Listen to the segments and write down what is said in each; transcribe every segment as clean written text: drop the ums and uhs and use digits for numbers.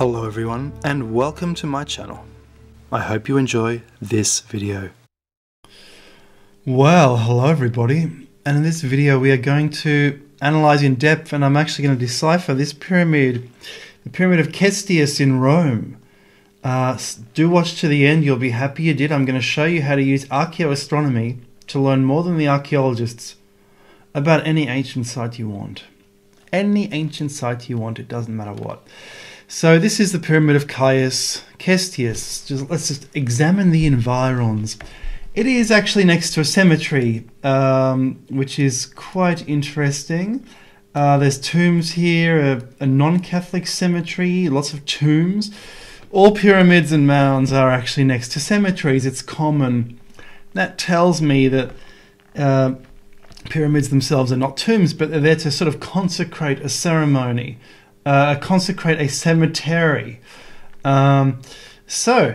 Hello everyone and welcome to my channel. I hope you enjoy this video. Well, hello everybody, and in this video we are going to analyze in depth, and I'm actually going to decipher this pyramid, the pyramid of Cestius in Rome. Do watch to the end, you'll be happy you did. I'm going to show you how to use archaeoastronomy to learn more than the archaeologists about any ancient site you want. Any ancient site you want, it doesn't matter what. So this is the pyramid of Caius Cestius. Let's just examine the environs. It is actually next to a cemetery, which is quite interesting. There's tombs here, a non-Catholic cemetery, lots of tombs. All pyramids and mounds are actually next to cemeteries. It's common. That tells me that pyramids themselves are not tombs, but they're there to sort of consecrate a ceremony. Consecrate a cemetery. We're going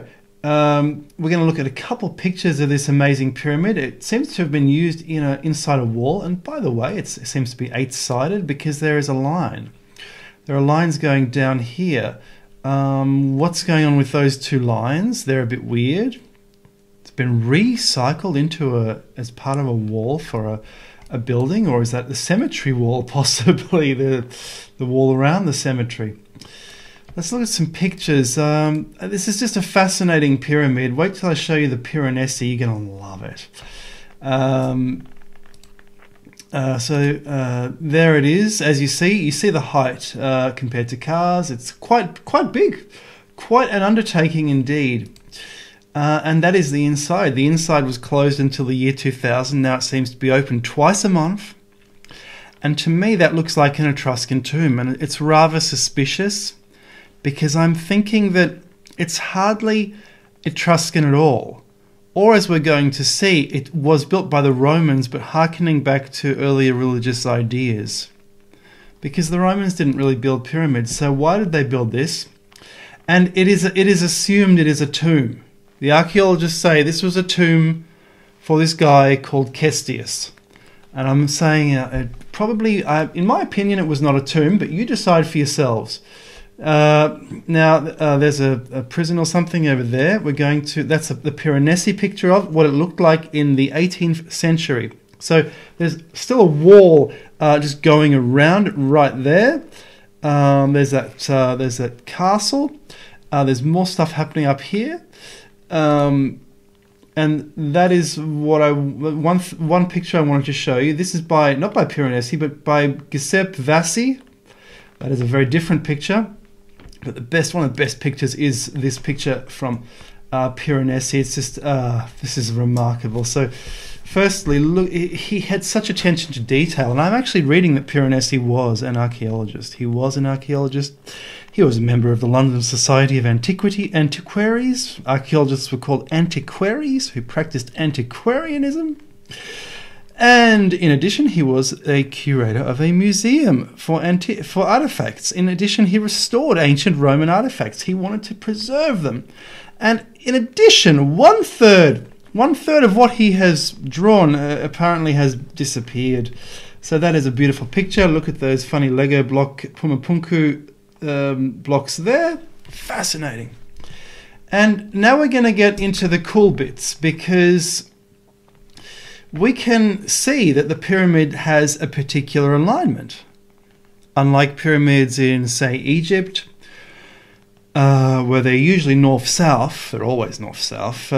to look at a couple pictures of this amazing pyramid. It seems to have been used in inside a wall, and by the way, it seems to be eight-sided because there is a line. There are lines going down here. What's going on with those two lines? They're a bit weird. It's been recycled into as part of a wall for a building, or is that the cemetery wall, possibly the wall around the cemetery? Let's look at some pictures. This is just a fascinating pyramid. Wait till I show you the Piranesi, you're gonna love it. There it is. As you see the height compared to cars. It's quite big, quite an undertaking indeed. And that is the inside. The inside was closed until the year 2000. Now it seems to be open twice a month. And to me, that looks like an Etruscan tomb. And it's rather suspicious because I'm thinking that it's hardly Etruscan at all. Or, as we're going to see, it was built by the Romans, but hearkening back to earlier religious ideas. Because the Romans didn't really build pyramids. So why did they build this? And it is assumed it is a tomb. The archaeologists say this was a tomb for this guy called Cestius. And I'm saying in my opinion, it was not a tomb, but you decide for yourselves. There's a prison or something over there. That's the Piranesi picture of what it looked like in the 18th century. So there's still a wall just going around right there. There's that castle. There's more stuff happening up here. And that is what one picture I wanted to show you. This is not by Piranesi, but by Giuseppe Vassi. That is a very different picture, but one of the best pictures is this picture from Piranesi. It's just this is remarkable. So, firstly, look, he had such attention to detail, and I'm actually reading that Piranesi was an archaeologist. He was an archaeologist. He was a member of the London Society of Antiquaries. Archaeologists were called antiquaries who practiced antiquarianism. And in addition, he was a curator of a museum for artifacts. In addition, he restored ancient Roman artifacts. He wanted to preserve them. And in addition, one third of what he has drawn apparently has disappeared. So that is a beautiful picture. Look at those funny Lego block Pumapunku blocks there. Fascinating. And now we're going to get into the cool bits, because we can see that the pyramid has a particular alignment. Unlike pyramids in, say, Egypt, where they're usually north-south, they're always north-south,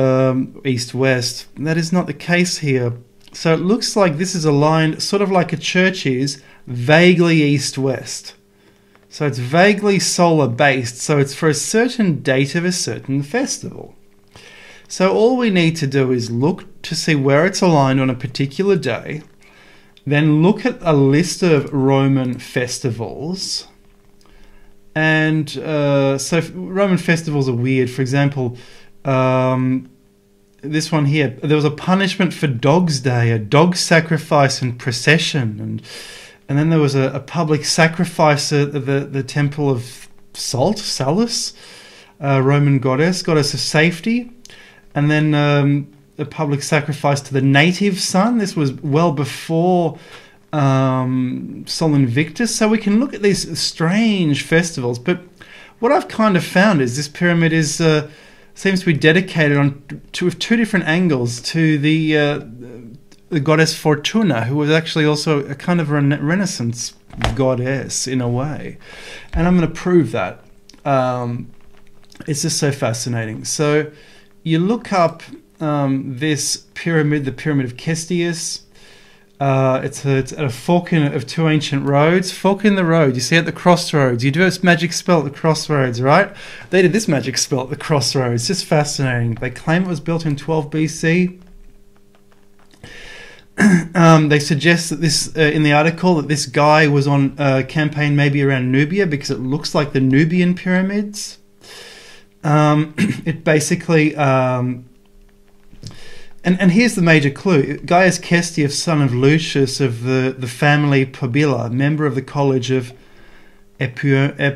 east-west, that is not the case here. So it looks like this is aligned sort of like a church is, vaguely east-west. So it's vaguely solar-based, so it's for a certain date of a certain festival. So all we need to do is look to see where it's aligned on a particular day, then look at a list of Roman festivals. And so Roman festivals are weird. For example, this one here, there was a punishment for Dog's Day, a dog sacrifice and procession. And then there was a public sacrifice at the temple of Salus, a Roman goddess of safety. And then a public sacrifice to the native sun. This was well before Sol Invictus. So we can look at these strange festivals. But what I've kind of found is this pyramid is seems to be dedicated on with two different angles to the goddess Fortuna, who was actually also a kind of Renaissance goddess in a way, and I'm going to prove that. It's just so fascinating. So you look up this pyramid, the Pyramid of Cestius. It's at a fork in of two ancient roads. Fork in the road, you see at the crossroads. You do a magic spell at the crossroads, right? They did this magic spell at the crossroads. Just fascinating. They claim it was built in 12 BC. They suggest that this, in the article, that this guy was on a campaign maybe around Nubia because it looks like the Nubian pyramids. It basically... And here's the major clue. Caius Cestius, son of Lucius, of the family Pabilla, member of the college of Epulones,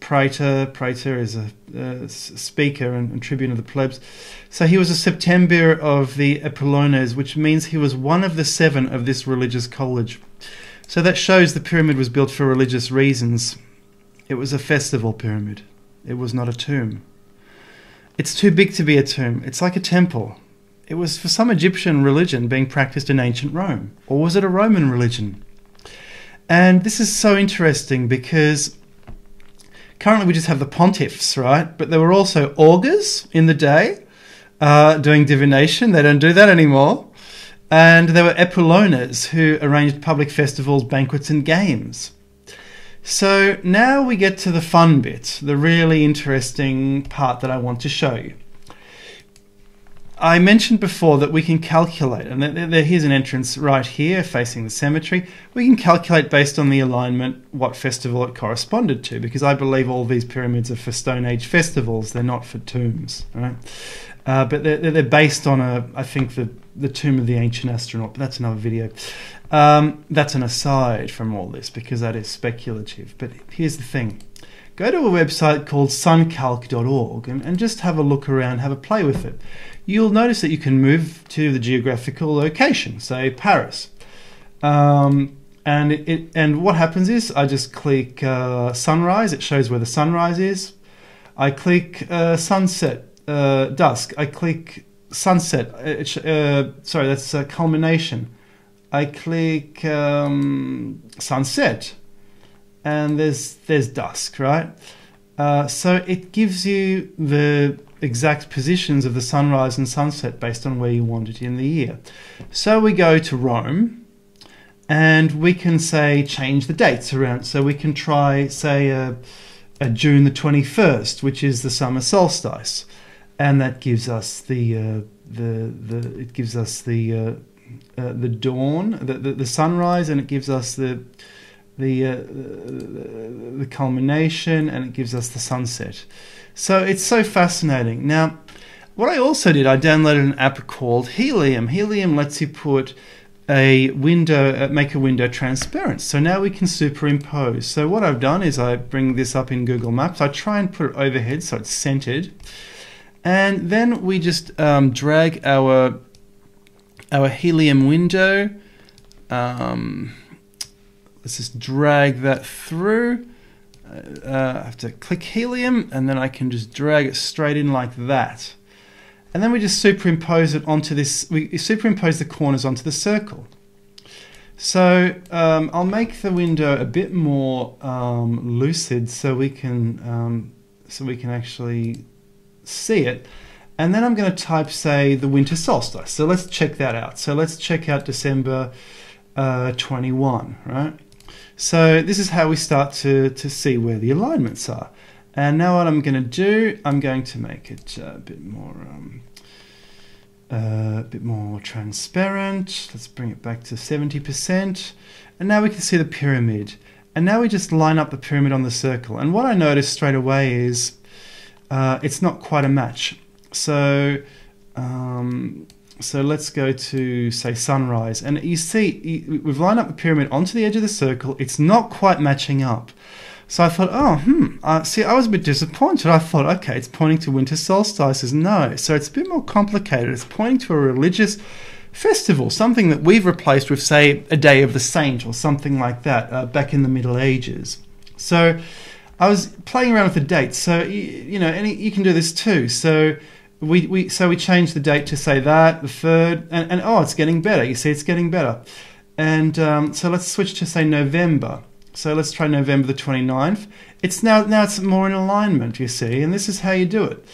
praetor is a speaker and tribune of the plebs. So he was a Septemvir of the Epulones, which means he was one of the seven of this religious college. So that shows the pyramid was built for religious reasons. It was a festival pyramid. It was not a tomb. It's too big to be a tomb. It's like a temple. It was for some Egyptian religion being practiced in ancient Rome. Or was it a Roman religion? And this is so interesting because currently we just have the pontiffs, right? But there were also augurs in the day doing divination. They don't do that anymore. And there were Epulones who arranged public festivals, banquets and games. So now we get to the fun bit, the really interesting part that I want to show you. I mentioned before that we can calculate, and here's an entrance right here facing the cemetery. We can calculate based on the alignment what festival it corresponded to, because I believe all these pyramids are for Stone Age festivals, they're not for tombs, right? But they're based on, I think, the tomb of the ancient astronaut, but that's another video. That's an aside from all this because that is speculative. But here's the thing. Go to a website called suncalc.org and just have a look around, have a play with it. You'll notice that you can move to the geographical location, say Paris. And what happens is I just click sunrise. It shows where the sunrise is. I click sunset, dusk. I click sunset. Sorry, that's culmination. I click sunset, and there's dusk, right? So it gives you the exact positions of the sunrise and sunset based on where you want it in the year. So we go to Rome, and we can say change the dates around. So we can try say a June the 21st, which is the summer solstice, and that gives us the dawn, the sunrise, and it gives us the culmination, and it gives us the sunset. So it's so fascinating. Now, what I also did, I downloaded an app called Helium. Helium lets you put a window, make a window transparent. So now we can superimpose. So what I've done is I bring this up in Google Maps. I try and put it overhead so it's centered, and then we just drag our Helium window, let's just drag that through. I have to click Helium and then I can just drag it straight in like that. And then we just superimpose it onto this, we superimpose the corners onto the circle. So I'll make the window a bit more lucid so we can actually see it. And then I'm going to type, say, the winter solstice. So let's check that out. So let's check out December 21, right? So this is how we start to see where the alignments are. And now what I'm going to do, I'm going to make it a bit more transparent. Let's bring it back to 70%. And now we can see the pyramid. And now we just line up the pyramid on the circle. And what I noticed straight away is it's not quite a match. So, so let's go to say sunrise, and you see we've lined up the pyramid onto the edge of the circle. It's not quite matching up. So I thought, oh, see, I was a bit disappointed. I thought, okay, it's pointing to winter solstices. No, so it's a bit more complicated. It's pointing to a religious festival, something that we've replaced with, say, a day of the saint or something like that back in the Middle Ages. So I was playing around with the dates, so you know, and you can do this too. So we changed the date to say that the 3rd, and oh, it's getting better. You see, it's getting better. And so let's switch to say November. So let's try November the 29th. It's now it's more in alignment, you see, and this is how you do it.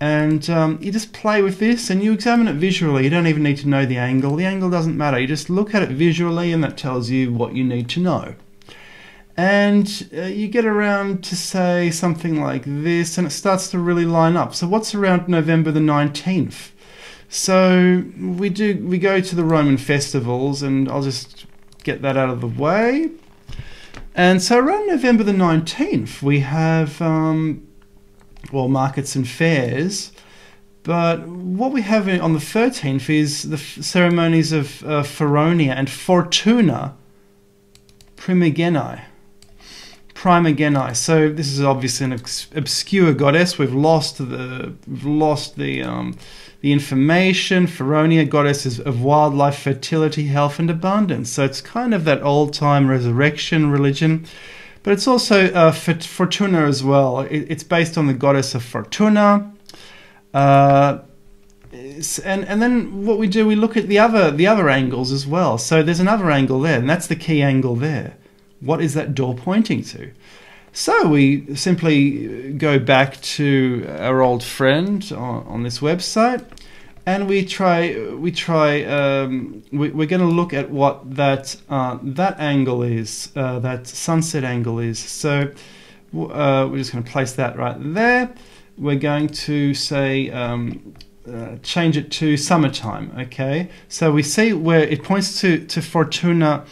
And you just play with this and you examine it visually. You don't even need to know the angle. The angle doesn't matter. You just look at it visually and that tells you what you need to know. And you get around to say something like this and it starts to really line up. So what's around November the 19th? So we go to the Roman festivals, and I'll just get that out of the way. And so around November the 19th, we have, well, markets and fairs. But what we have on the 13th is the ceremonies of Feronia and Fortuna Primigenia. So this is obviously an obscure goddess. We've lost the information. Feronia, goddess of wildlife, fertility, health, and abundance. So it's kind of that old-time resurrection religion, but it's also Fortuna as well. It's based on the goddess of Fortuna. And then what we do, we look at the other angles as well. So there's another angle there, and that's the key angle there. What is that door pointing to? So we simply go back to our old friend on this website, and we're going to look at what that angle is, that sunset angle is. So we're just going to place that right there. We're going to say change it to summertime. Okay. So we see where it points to Fortuna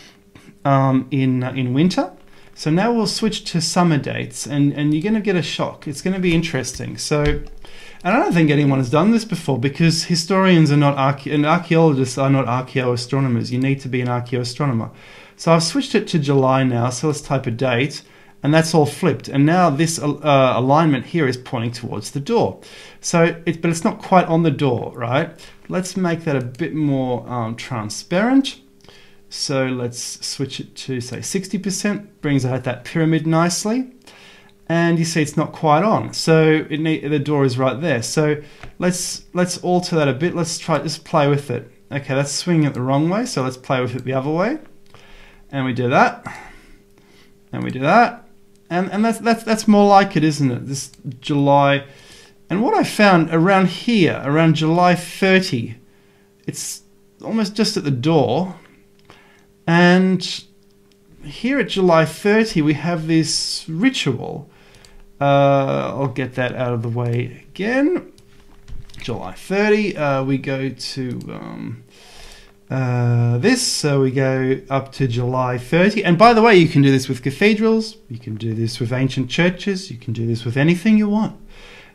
in winter. So now we'll switch to summer dates, and you're going to get a shock. It's going to be interesting. So, and I don't think anyone has done this before, because historians are not archaeologists are not archaeoastronomers. You need to be an archaeoastronomer. So I've switched it to July now. So let's type a date, and that's all flipped. And now this alignment here is pointing towards the door. So but it's not quite on the door, right? Let's make that a bit more transparent. So let's switch it to, say, 60%, brings out that pyramid nicely. And you see it's not quite on, so the door is right there. So let's alter that a bit. Let's try, just play with it. Okay, that's swinging it the wrong way, so let's play with it the other way. And we do that, and we do that. And that's more like it, isn't it? This July. And what I found around here, around July 30, it's almost just at the door. And here at July 30, we have this ritual. I'll get that out of the way again. July 30, we go to this. So we go up to July 30. And by the way, you can do this with cathedrals. You can do this with ancient churches. You can do this with anything you want.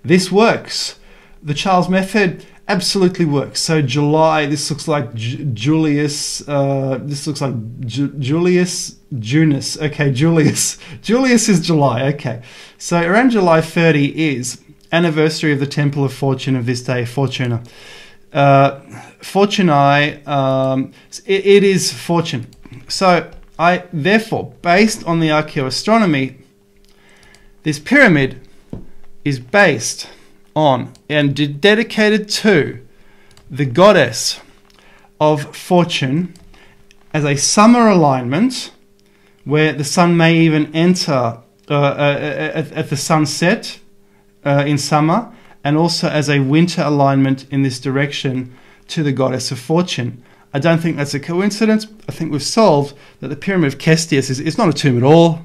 This works. The Charles method absolutely works. So July, this looks like Julius. This looks like Julius Junus. Okay, Julius. Julius is July. Okay, so around July 30 is anniversary of the Temple of Fortune of this day, Fortuna. Fortunae. It is fortune. So I therefore, based on the archaeoastronomy, this pyramid is based on and dedicated to the goddess of fortune as a summer alignment, where the sun may even enter at the sunset in summer, and also as a winter alignment in this direction to the goddess of fortune. I don't think that's a coincidence. I think we've solved that the Pyramid of Cestius is not a tomb at all.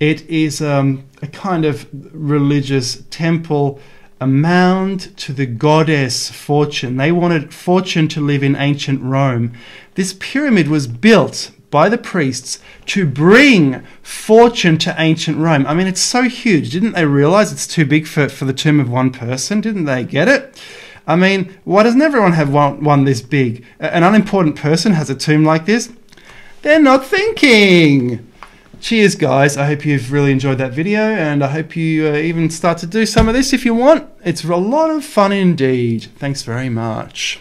It is a kind of religious temple, a mound to the goddess Fortune. They wanted Fortune to live in ancient Rome. This pyramid was built by the priests to bring Fortune to ancient Rome. I mean, it's so huge. Didn't they realize it's too big for the tomb of one person? Didn't they get it? I mean, why doesn't everyone have one this big? An unimportant person has a tomb like this? They're not thinking. Cheers, guys. I hope you've really enjoyed that video, and I hope you even start to do some of this if you want. It's a lot of fun indeed. Thanks very much.